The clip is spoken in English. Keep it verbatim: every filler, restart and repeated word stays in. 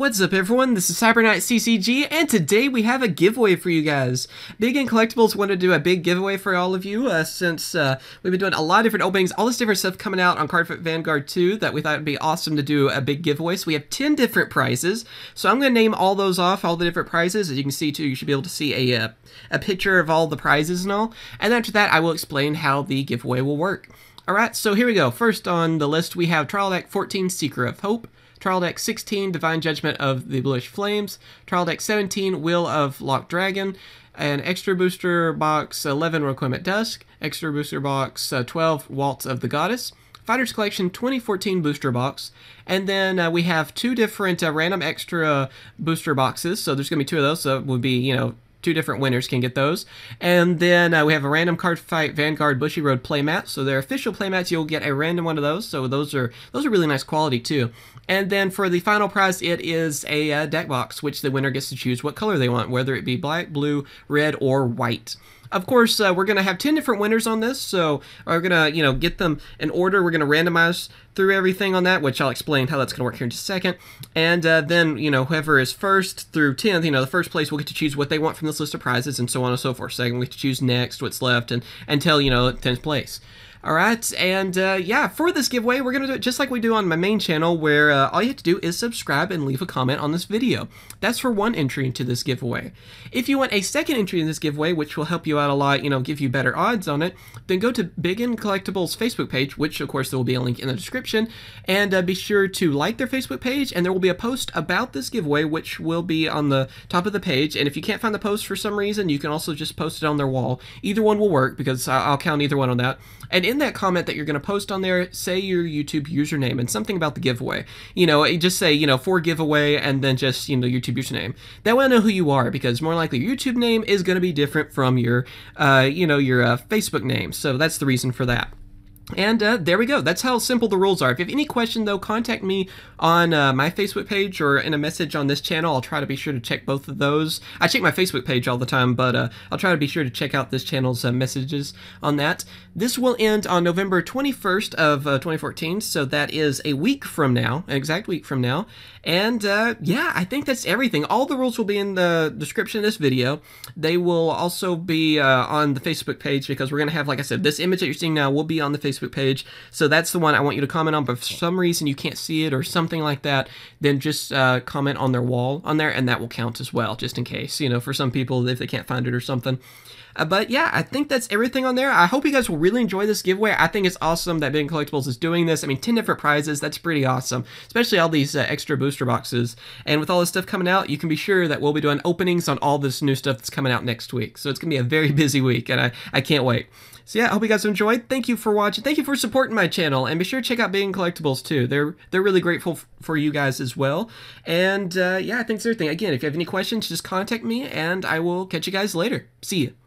What's up everyone, this is Cyberknight C C G, and today we have a giveaway for you guys. Big N Collectibles want to do a big giveaway for all of you, uh, since uh, we've been doing a lot of different openings, all this different stuff coming out on Cardfight Vanguard two that we thought would be awesome to do a big giveaway. So we have ten different prizes, so I'm going to name all those off, all the different prizes. As you can see too, you should be able to see a, uh, a picture of all the prizes and all, and after that I will explain how the giveaway will work. Alright, so here we go. First on the list we have Trial Deck fourteen, Seeker of Hope. Trial Deck sixteen, Divine Judgment of the Bluish Flames. Trial Deck seventeen, Will of Locked Dragon. And Extra Booster Box eleven, Requiem at Dusk. Extra Booster Box uh, twelve, Waltz of the Goddess. Fighter's Collection twenty fourteen Booster Box. And then uh, we have two different uh, random extra booster boxes. So there's going to be two of those. So it would be, you know, two different winners can get those. And then uh, we have a random Cardfight Vanguard Bushiroad playmat. So they're official playmats. You'll get a random one of those. So those are those are really nice quality too. And then for the final prize, it is a uh, deck box, which the winner gets to choose what color they want, whether it be black, blue, red, or white. Of course, uh, we're going to have ten different winners on this, so we're going to, you know, get them in order. We're going to randomize through everything on that, which I'll explain how that's going to work here in just a second. And uh, then, you know, whoever is first through tenth, you know, the first place will get to choose what they want from this list of prizes, and so on and so forth. Second, we get to choose next, what's left, and until, you know, tenth place. All right, and uh, yeah, for this giveaway, we're going to do it just like we do on my main channel, where uh, all you have to do is subscribe and leave a comment on this video. That's for one entry into this giveaway. If you want a second entry in this giveaway, which will help you out a lot, you know, give you better odds on it, then go to Big N Collectibles' Facebook page, which, of course, there will be a link in the description, and uh, be sure to like their Facebook page, and there will be a post about this giveaway, which will be on the top of the page, and if you can't find the post for some reason, you can also just post it on their wall. Either one will work, because I'll count either one on that. And in that comment that you're going to post on there, say your YouTube username and something about the giveaway. You know, just say, you know, for giveaway, and then just, you know, YouTube username. That way I know who you are, because more likely your YouTube name is going to be different from your, uh, you know, your uh, Facebook name. So that's the reason for that. And uh, there we go. That's how simple the rules are. If you have any question, though, contact me on uh, my Facebook page or in a message on this channel. I'll try to be sure to check both of those. I check my Facebook page all the time, but uh, I'll try to be sure to check out this channel's uh, messages on that. This will end on November twenty-first of uh, twenty fourteen, so that is a week from now, an exact week from now. And, uh, yeah, I think that's everything. All the rules will be in the description of this video. They will also be uh, on the Facebook page, because we're going to have, like I said, this image that you're seeing now will be on the Facebook page, so that's the one I want you to comment on. But if for some reason you can't see it or something like that, then just uh, comment on their wall on there, and that will count as well, just in case, you know, for some people if they can't find it or something. Uh, but yeah, I think that's everything on there. I hope you guys will really enjoy this giveaway. I think it's awesome that Big N Collectibles is doing this. I mean, ten different prizes, that's pretty awesome, especially all these uh, extra booster boxes. And with all this stuff coming out, you can be sure that we'll be doing openings on all this new stuff that's coming out next week. So it's going to be a very busy week, and I, I can't wait. So yeah, I hope you guys enjoyed. Thank you for watching. Thank you for supporting my channel, and be sure to check out Big N Collectibles too. They're they're really grateful for you guys as well. And uh, yeah, I think it's everything. Again, if you have any questions, just contact me, and I will catch you guys later. See ya.